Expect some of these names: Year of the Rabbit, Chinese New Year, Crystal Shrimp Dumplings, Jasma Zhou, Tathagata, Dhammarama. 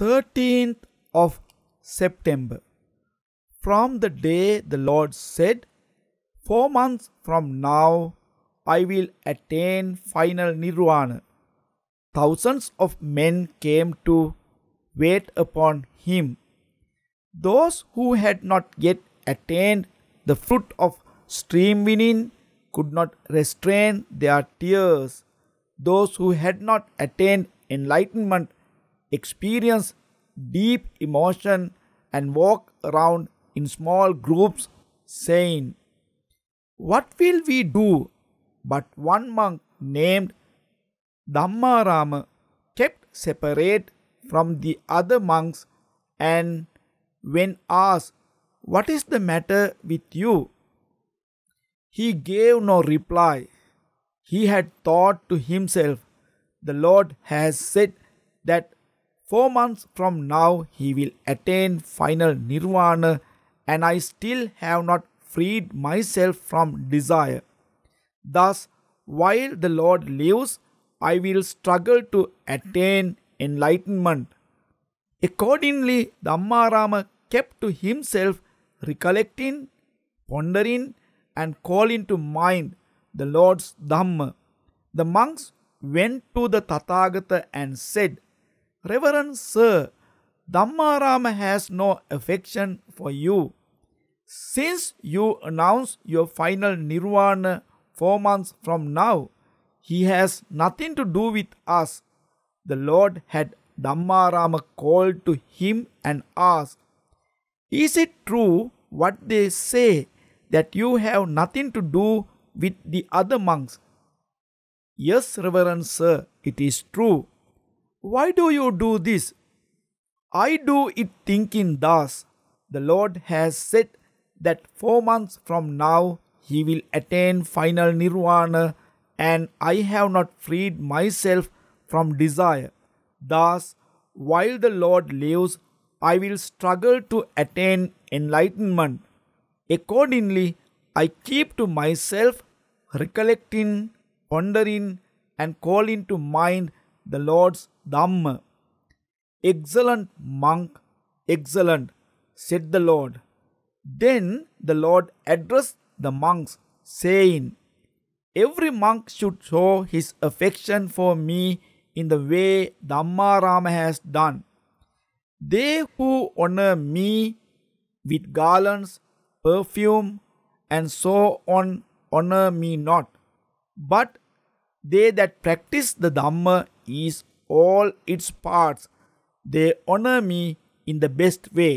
13th of September, from the day the Lord said, 4 months from now I will attain final nirvana. Thousands of men came to wait upon him. Those who had not yet attained the fruit of stream winning could not restrain their tears. Those who had not attained enlightenment experienced deep emotion and walked around in small groups saying, "What will we do?" But one monk named Dhammarama kept separate from the other monks, and when asked, "What is the matter with you?" he gave no reply. He had thought to himself, "The Lord has said that 4 months from now he will attain final nirvana, and I still have not freed myself from desire. Thus, while the Lord lives, I will struggle to attain enlightenment." Accordingly, Dhammarama kept to himself, recollecting, pondering, and calling to mind the Lord's Dhamma. The monks went to the Tathagata and said, "Reverend Sir, Dhammarama has no affection for you. Since you announce your final nirvana 4 months from now, he has nothing to do with us." The Lord had Dhammarama called to him and asked, "Is it true what they say, that you have nothing to do with the other monks?" "Yes, Reverend Sir, it is true." "Why do you do this?" "I do it thinking thus. The Lord has said that 4 months from now he will attain final nirvana, and I have not freed myself from desire. Thus, while the Lord lives, I will struggle to attain enlightenment. Accordingly, I keep to myself, recollecting, pondering, and calling to mind the Lord's Dhamma." "Excellent monk, excellent," said the Lord. Then the Lord addressed the monks, saying, "Every monk should show his affection for me in the way Dhammarama has done. They who honor me with garlands, perfume, and so on honor me not. But they that practice the Dhamma is all its parts, they honor me in the best way."